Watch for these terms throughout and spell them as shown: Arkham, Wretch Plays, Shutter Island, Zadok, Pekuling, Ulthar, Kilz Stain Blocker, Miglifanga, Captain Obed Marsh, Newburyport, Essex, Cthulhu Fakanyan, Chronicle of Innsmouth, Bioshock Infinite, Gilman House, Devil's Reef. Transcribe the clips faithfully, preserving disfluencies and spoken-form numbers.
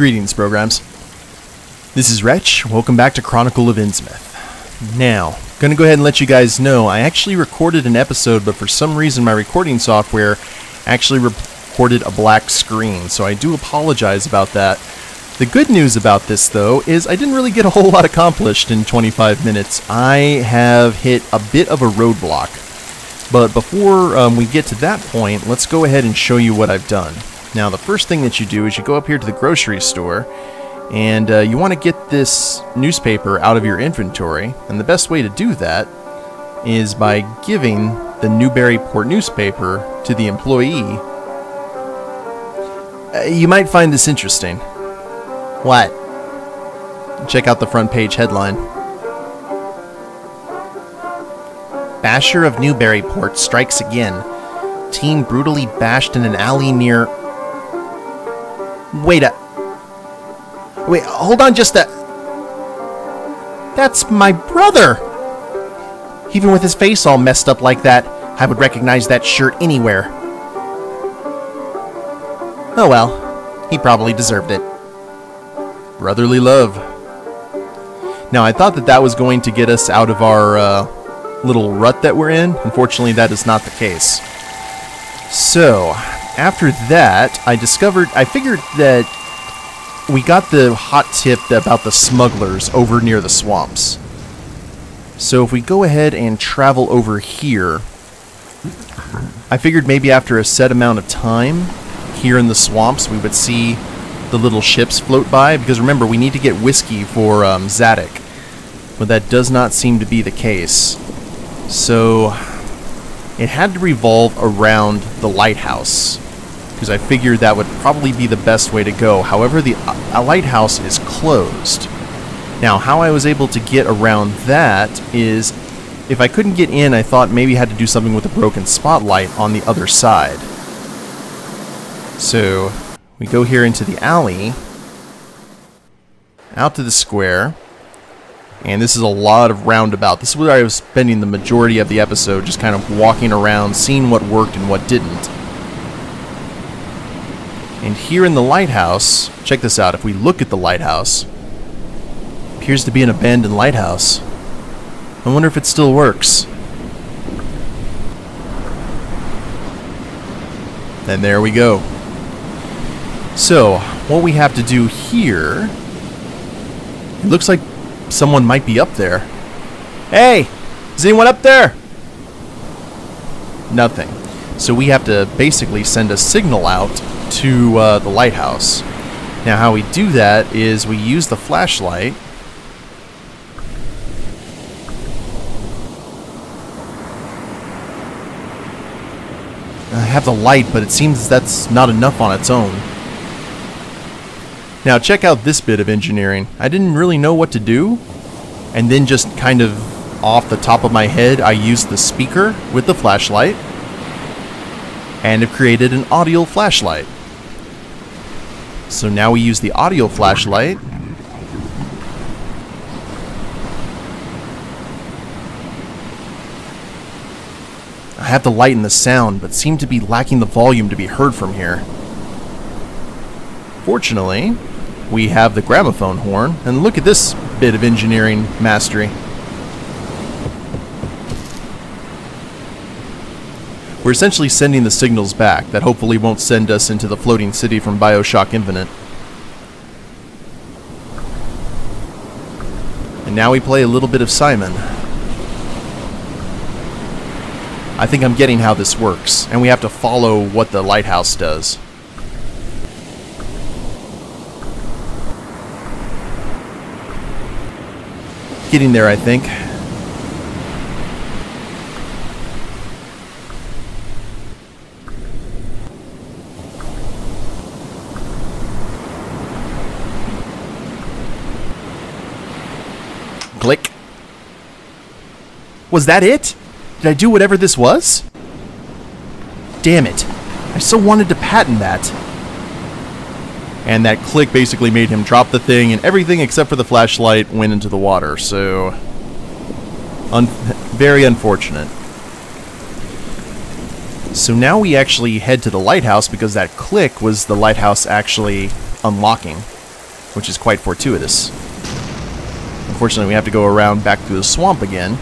Greetings, programs. This is Wretch. Welcome back to Chronicle of Innsmouth. Now, gonna go ahead and let you guys know I actually recorded an episode, but for some reason my recording software actually recorded a black screen, so I do apologize about that. The good news about this, though, is I didn't really get a whole lot accomplished in twenty-five minutes. I have hit a bit of a roadblock. But before um, we get to that point, let's go ahead and show you what I've done. Now, the first thing that you do is you go up here to the grocery store, and uh, you want to get this newspaper out of your inventory. And the best way to do that is by giving the Newburyport newspaper to the employee. Uh, you might find this interesting. What? Check out the front page headline. Basher of Newburyport strikes again. Teen brutally bashed in an alley near... Wait a... Wait, hold on just a... That's my brother! Even with his face all messed up like that, I would recognize that shirt anywhere. Oh well, he probably deserved it. Brotherly love. Now, I thought that that was going to get us out of our, uh... little rut that we're in. Unfortunately, that is not the case. So, after that, I discovered, I figured that we got the hot tip about the smugglers over near the swamps. So if we go ahead and travel over here, I figured maybe after a set amount of time here in the swamps, we would see the little ships float by, because remember, we need to get whiskey for um, Zadok, but that does not seem to be the case. So it had to revolve around the lighthouse, because I figured that would probably be the best way to go. However, the uh, lighthouse is closed. Now, how I was able to get around that is, if I couldn't get in, I thought maybe I had to do something with a broken spotlight on the other side. So we go here into the alley, out to the square. And this is a lot of roundabout. This is where I was spending the majority of the episode, just kind of walking around, seeing what worked and what didn't. And here in the lighthouse, check this out, if we look at the lighthouse, appears to be an abandoned lighthouse. I wonder if it still works. And there we go. So, what we have to do here, it looks like someone might be up there. Hey! Is anyone up there? Nothing. So we have to basically send a signal out to uh, the lighthouse. Now, how we do that is we use the flashlight. I have the light, but it seems that's not enough on its own. Now check out this bit of engineering. I didn't really know what to do, and then just kind of off the top of my head, I used the speaker with the flashlight, and have created an audio flashlight. So now we use the audio flashlight. I have the light and the sound, but seem to be lacking the volume to be heard from here. Fortunately, we have the gramophone horn, and look at this bit of engineering mastery. We're essentially sending the signals back that hopefully won't send us into the floating city from Bioshock Infinite. And now we play a little bit of Simon. I think I'm getting how this works, and we have to follow what the lighthouse does. Getting there, I think. Click. Was that it? Did I do whatever this was? Damn it. I so wanted to patent that. And that click basically made him drop the thing, and everything except for the flashlight went into the water, so... Un very unfortunate. So now we actually head to the lighthouse, because that click was the lighthouse actually unlocking. which is quite fortuitous. Unfortunately, we have to go around back through the swamp again.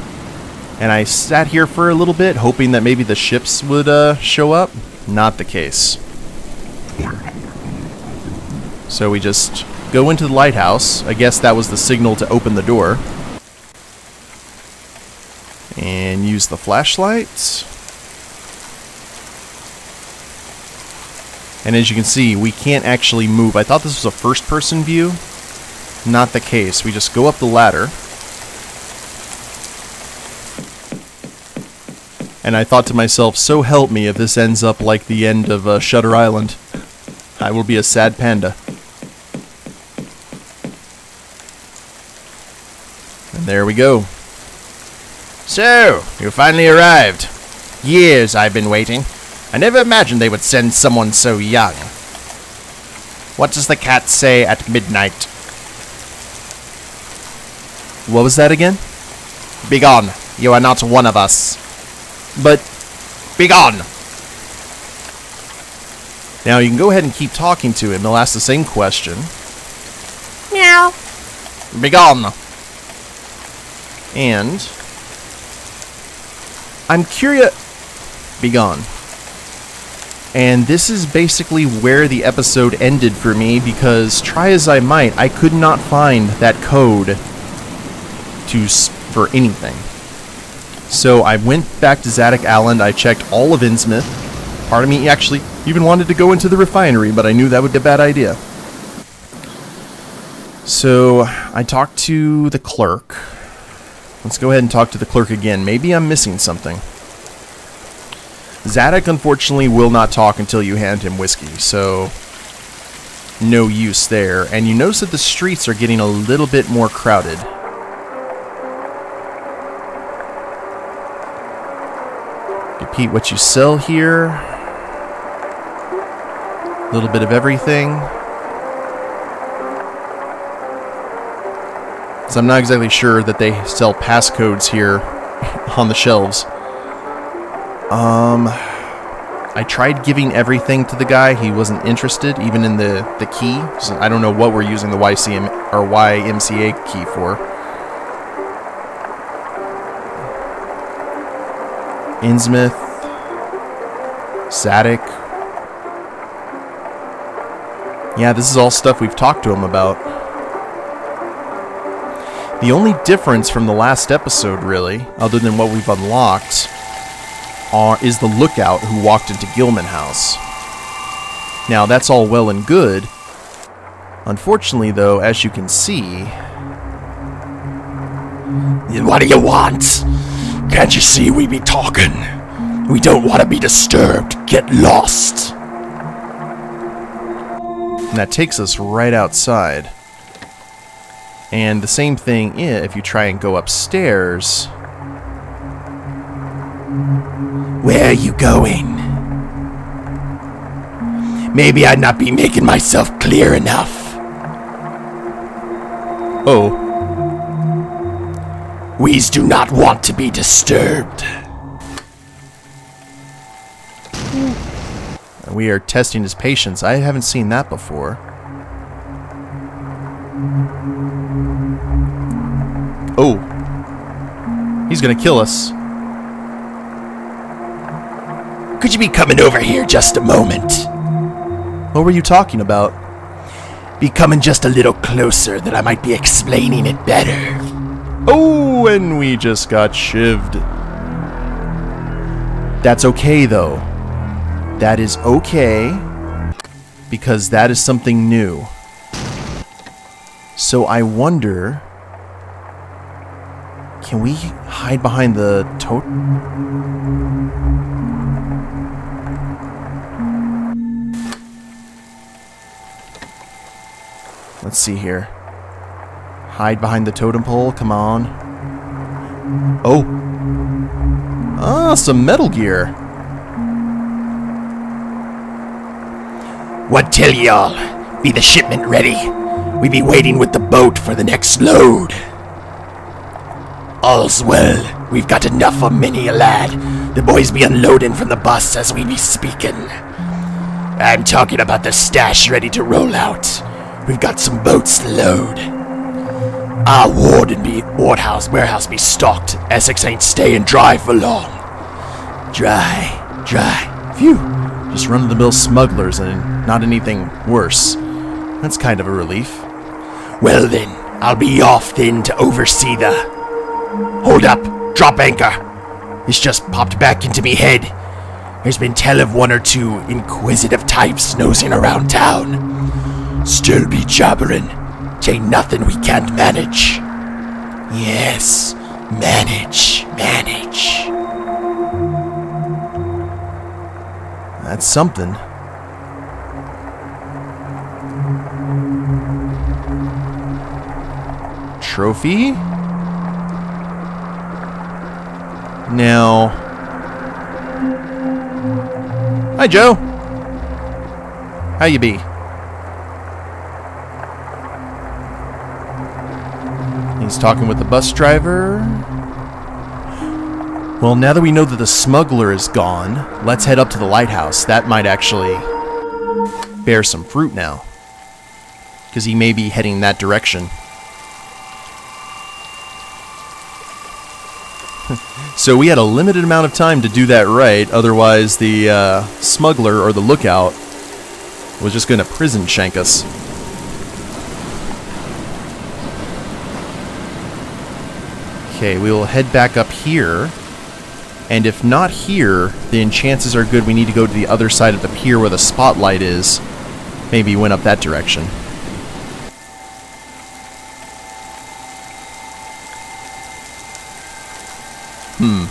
And I sat here for a little bit, hoping that maybe the ships would uh, show up. Not the case. So we just go into the lighthouse. I guess that was the signal to open the door. And use the flashlight. And as you can see, we can't actually move. I thought this was a first-person view. Not the case. We just go up the ladder. And I thought to myself, so help me if this ends up like the end of uh, Shutter Island. I will be a sad panda. And there we go. So, you finally arrived. Years I've been waiting. I never imagined they would send someone so young. What does the cat say at midnight? What was that again? Begone. You are not one of us. But, begone! Now you can go ahead and keep talking to him. They'll ask the same question. Meow. Begone. And I'm curious. Begone. And this is basically where the episode ended for me, because try as I might, I could not find that code to for anything. So I went back to Zadok Island, I checked all of Innsmouth. Part of me actually even wanted to go into the refinery, but I knew that would be a bad idea. So I talked to the clerk. Let's go ahead and talk to the clerk again. Maybe I'm missing something. Zadok, unfortunately, will not talk until you hand him whiskey, so no use there. And you notice that the streets are getting a little bit more crowded. Repeat what you sell here. A little bit of everything. So I'm not exactly sure that they sell passcodes here on the shelves. Um, I tried giving everything to the guy. He wasn't interested, even in the, the key. So I don't know what we're using the Y C M or Y M C A key for. Innsmouth, Zadok. Yeah, this is all stuff we've talked to him about. The only difference from the last episode, really, other than what we've unlocked, are, is the lookout who walked into Gilman House. Now, that's all well and good. Unfortunately, though, as you can see... What do you want? Can't you see we be talking? We don't want to be disturbed. Get lost. And that takes us right outside. And the same thing if you try and go upstairs. Where are you going? Maybe I'd not be making myself clear enough. Oh. We do not want to be disturbed. We are testing his patience. I haven't seen that before. Oh. He's gonna kill us. Could you be coming over here just a moment? What were you talking about? Be coming just a little closer that I might be explaining it better. Oh, and we just got shivved. That's okay, though. That is okay, because that is something new. So I wonder... Can we hide behind the tote? Let's see here. Hide behind the totem pole, come on. Oh. Ah, some Metal Gear. What tell y'all? Be the shipment ready. We be waiting with the boat for the next load. All's well. We've got enough of many a lad. The boys be unloading from the bus as we be speaking. I'm talking about the stash ready to roll out. We've got some boats to load. Our ward and be ward house warehouse be stocked. Essex ain't staying dry for long. Dry, dry. Phew. Just run-of-the-mill smugglers and not anything worse. That's kind of a relief. Well then, I'll be off then to oversee the... Hold up, drop anchor. This just popped back into me head. There's been tell of one or two inquisitive types nosing around town. Still be jabbering. Tain't nothing we can't manage. Yes, manage, manage. That's something. Trophy? Now... Hi, Joe. How you be? He's talking with the bus driver. Well, now that we know that the smuggler is gone, let's head up to the lighthouse. That might actually bear some fruit now, because he may be heading that direction. So we had a limited amount of time to do that right, otherwise the uh, smuggler, or the lookout, was just going to prison shank us. Okay, we will head back up here. And if not here, then chances are good we need to go to the other side of the pier where the spotlight is. Maybe went up that direction. Hmm.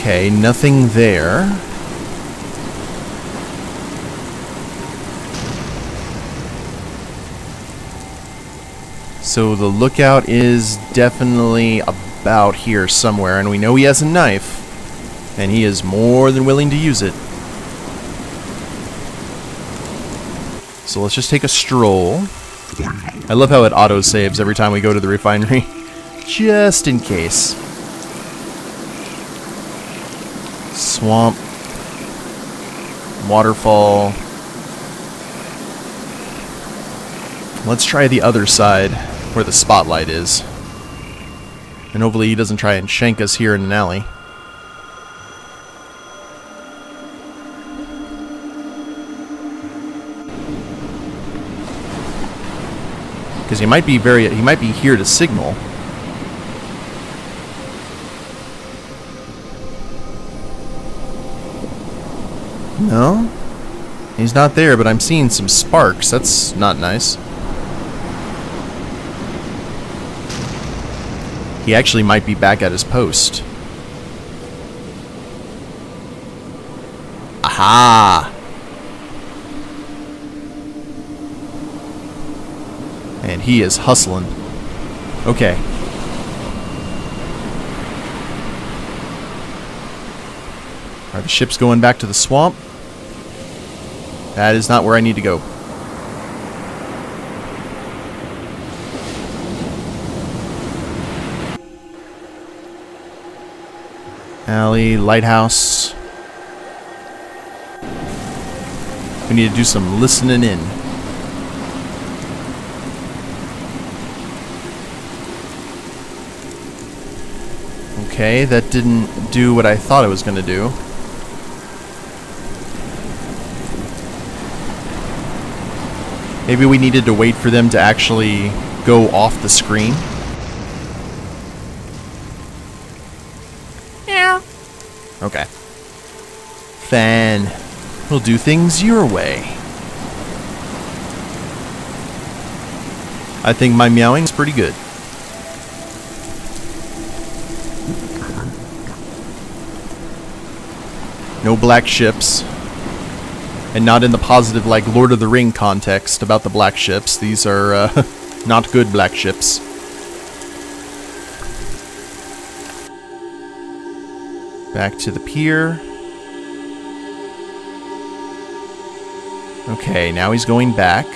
Okay, nothing there. So the lookout is definitely a out here somewhere, and we know he has a knife, and he is more than willing to use it. So let's just take a stroll. I love how it auto-saves every time we go to the refinery, just in case. Swamp. Waterfall. Let's try the other side, where the spotlight is. And hopefully he doesn't try and shank us here in an alley. Because he might be very, he might be here to signal. No? He's not there, but I'm seeing some sparks. That's not nice. He actually might be back at his post. Aha! And he is hustling. Okay. Are the ships going back to the swamp? That is not where I need to go. Alley, lighthouse. We need to do some listening in. Okay, that didn't do what I thought it was going to do. Maybe we needed to wait for them to actually go off the screen. Okay. Fan. We'll do things your way. I think my meowing's pretty good. No black ships. And not in the positive, like, Lord of the Ring context about the black ships. These are, uh, not good black ships. Back to the pier. Okay, now he's going back.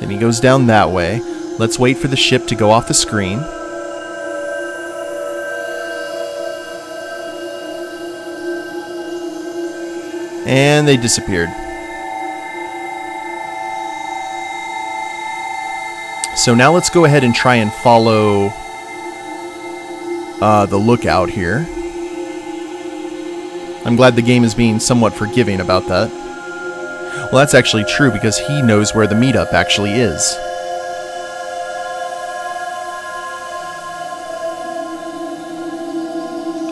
Then he goes down that way. Let's wait for the ship to go off the screen. And they disappeared. So now let's go ahead and try and follow uh, the lookout here. I'm glad the game is being somewhat forgiving about that. Well, that's actually true because he knows where the meetup actually is.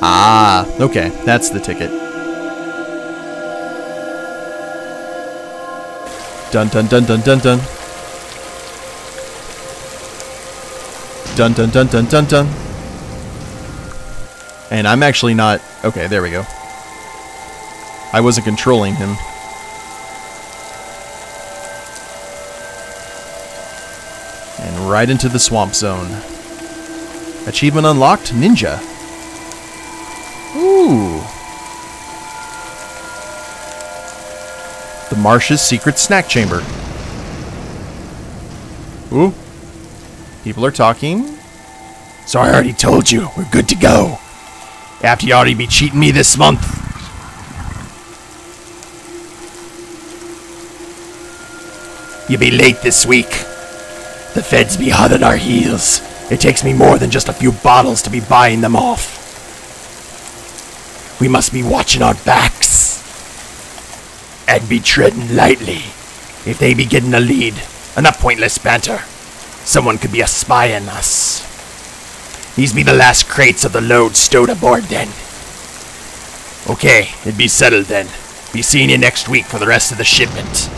Ah, okay, that's the ticket. Dun dun dun dun dun dun. Dun dun dun dun dun dun. And I'm actually not... Okay, there we go. I wasn't controlling him. And right into the swamp zone. Achievement unlocked, Ninja. Ooh. The Marsh's secret snack chamber. Ooh. People are talking. So I already told you, we're good to go. After you already be cheating me this month. You'll be late this week. The feds be hot at our heels. It takes me more than just a few bottles to be buying them off. We must be watching our backs. And be treading lightly. If they be getting a lead, enough pointless banter. Someone could be a spy on us. These be the last crates of the load stowed aboard then. Okay, it'd be settled then. Be seeing you next week for the rest of the shipment.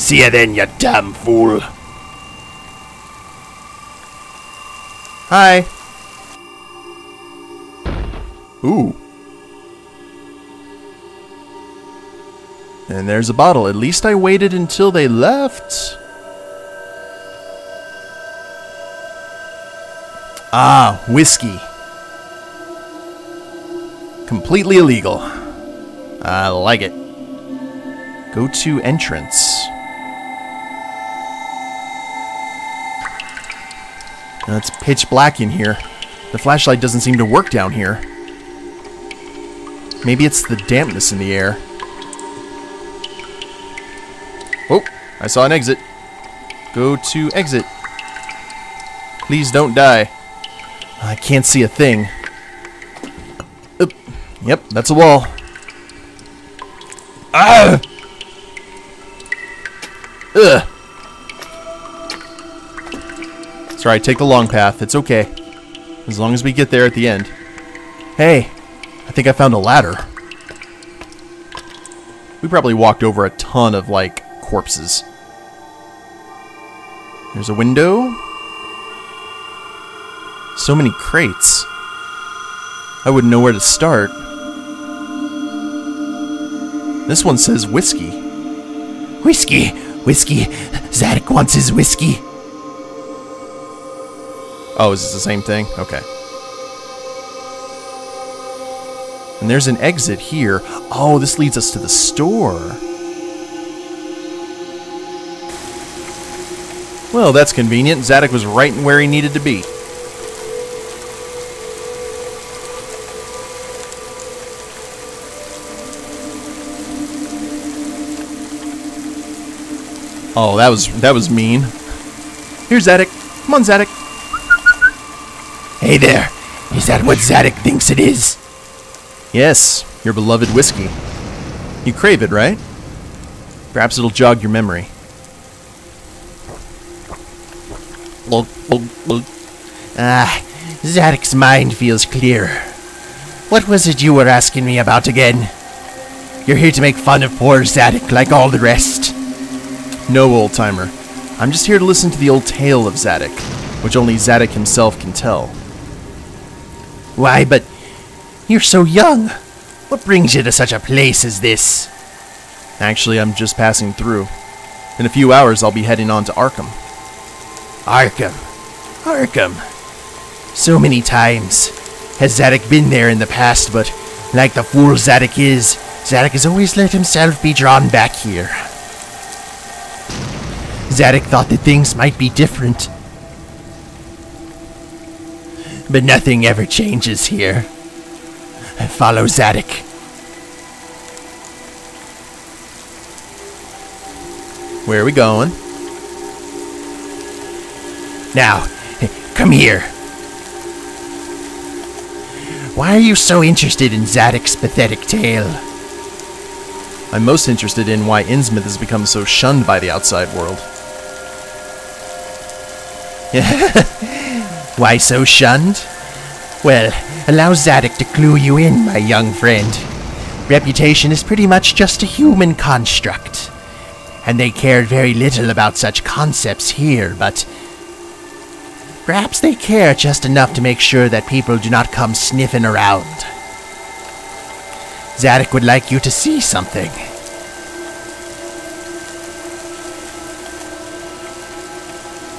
See ya then, you damn fool. Hi. Ooh. And there's a bottle. At least I waited until they left. Ah, whiskey. Completely illegal. I like it. Go to entrance. Now it's pitch black in here. The flashlight doesn't seem to work down here. Maybe it's the dampness in the air. Oh, I saw an exit. Go to exit. Please don't die. I can't see a thing. Oop. Yep, that's a wall. Ah! Ugh. Sorry, take the long path. It's okay. As long as we get there at the end. Hey, I think I found a ladder. We probably walked over a ton of, like, corpses. There's a window. So many crates. I wouldn't know where to start. This one says whiskey. Whiskey! Whiskey! Zadok wants his whiskey! Oh, is this the same thing? Okay. And there's an exit here. Oh, this leads us to the store. Well, that's convenient. Zadok was right where he needed to be. Oh, that was that was mean. Here's Zadok. Come on, Zadok. Hey there. Is that what Zadok thinks it is? Yes, your beloved whiskey. You crave it, right? Perhaps it'll jog your memory. Ah, Zadok's mind feels clearer. What was it you were asking me about again? You're here to make fun of poor Zadok like all the rest. No, old-timer. I'm just here to listen to the old tale of Zadok, which only Zadok himself can tell. Why, but you're so young. What brings you to such a place as this? Actually, I'm just passing through. In a few hours, I'll be heading on to Arkham. Arkham. Arkham. So many times has Zadok been there in the past, but like the fool Zadok is, Zadok has always let himself be drawn back here. Zadok thought that things might be different. But nothing ever changes here. Follow Zadok. Where are we going? Now, come here. Why are you so interested in Zadok's pathetic tale? I'm most interested in why Innsmouth has become so shunned by the outside world. Why so shunned? Well, allow Zadok to clue you in, my young friend. Reputation is pretty much just a human construct, and they cared very little about such concepts here, but perhaps they care just enough to make sure that people do not come sniffing around. Zadok would like you to see something.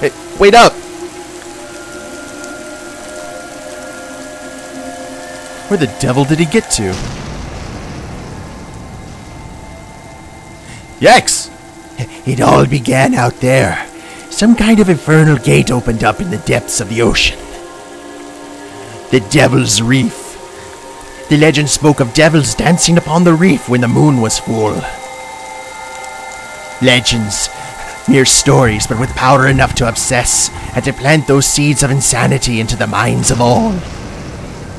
Hey, wait up! Where the devil did he get to? Yikes! It all began out there. Some kind of infernal gate opened up in the depths of the ocean. The Devil's Reef. The legend spoke of devils dancing upon the reef when the moon was full. Legends. Mere stories, but with power enough to obsess and to plant those seeds of insanity into the minds of all.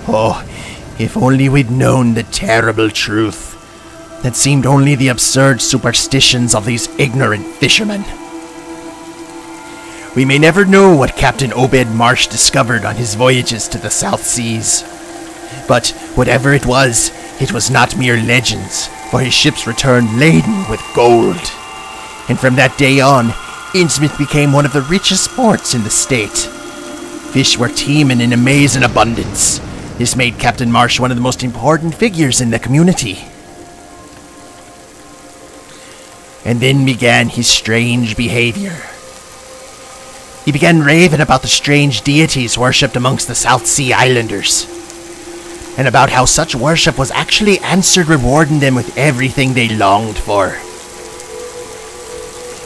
Oh, if only we'd known the terrible truth that seemed only the absurd superstitions of these ignorant fishermen. We may never know what Captain Obed Marsh discovered on his voyages to the South Seas. But whatever it was, it was not mere legends, for his ships returned laden with gold. And from that day on, Innsmouth became one of the richest ports in the state. Fish were teeming in amazing abundance. This made Captain Marsh one of the most important figures in the community. And then began his strange behavior. He began raving about the strange deities worshipped amongst the South Sea Islanders, and about how such worship was actually answered, rewarding them with everything they longed for.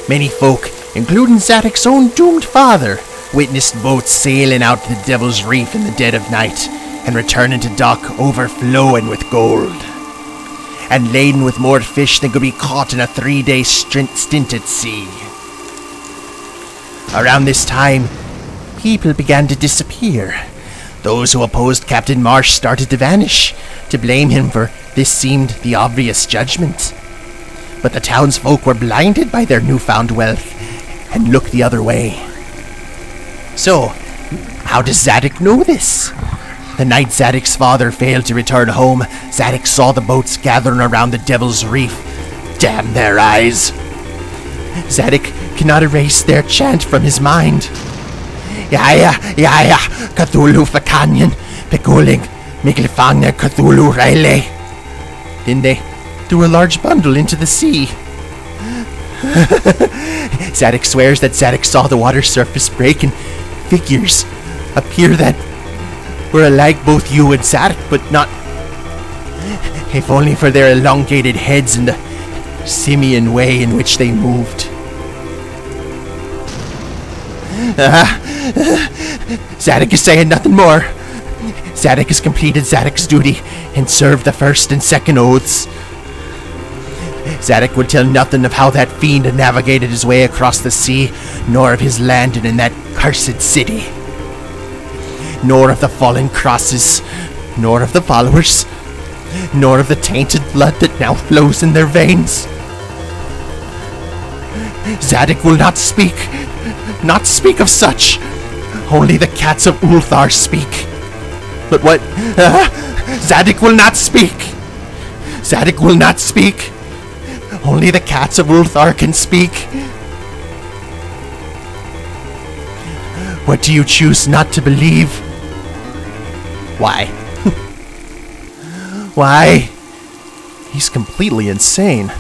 Many folk, including Zadok's own doomed father, witnessed boats sailing out to the Devil's Reef in the dead of night, and returning to dock overflowing with gold, and laden with more fish than could be caught in a three-day stint at sea. Around this time, people began to disappear. Those who opposed Captain Marsh started to vanish. To blame him for this seemed the obvious judgment. But the townsfolk were blinded by their newfound wealth and looked the other way. So, how does Zadok know this? The night Zadok's father failed to return home, Zadok saw the boats gathering around the Devil's Reef. Damn their eyes! Zadok cannot erase their chant from his mind. Yaya, yaya, Cthulhu Fakanyan, Pekuling, Miglifanga, Cthulhu Rile. Then they threw a large bundle into the sea. Zadok swears that Zadok saw the water surface break and figures appear that were alike both you and Zadok, but not... If only for their elongated heads and the simian way in which they moved. Ah, uh, Zadok is saying nothing more. Zadok has completed Zadok's duty and served the first and second oaths. Zadok would tell nothing of how that fiend navigated his way across the sea, nor of his landing in that cursed city. Nor of the fallen crosses, nor of the followers, nor of the tainted blood that now flows in their veins. Zadok will not speak, not speak of such. Only the cats of Ulthar speak. But what? Uh, Zadok will not speak. Zadok will not speak. Only the cats of Ulthar can speak. What do you choose not to believe? Why? Why? He's completely insane.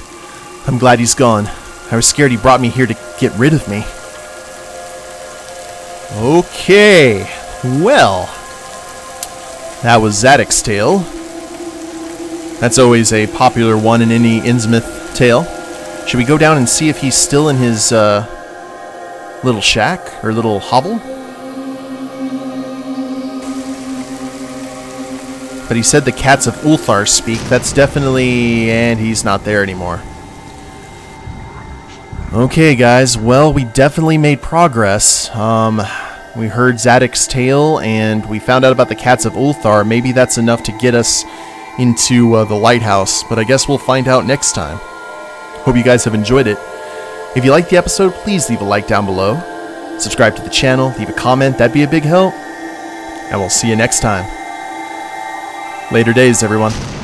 I'm glad he's gone. I was scared he brought me here to get rid of me. Okay, well, that was Zadok's tale. That's always a popular one in any Innsmouth tale. Should we go down and see if he's still in his uh, little shack or little hovel? But he said the cats of Ulthar speak. That's definitely... and he's not there anymore. Okay, guys. Well, we definitely made progress. Um, we heard Zadok's tale, and we found out about the cats of Ulthar. Maybe that's enough to get us into uh, the lighthouse, but I guess we'll find out next time. Hope you guys have enjoyed it. If you liked the episode, please leave a like down below. Subscribe to the channel, leave a comment, that'd be a big help. And we'll see you next time. Later days, everyone.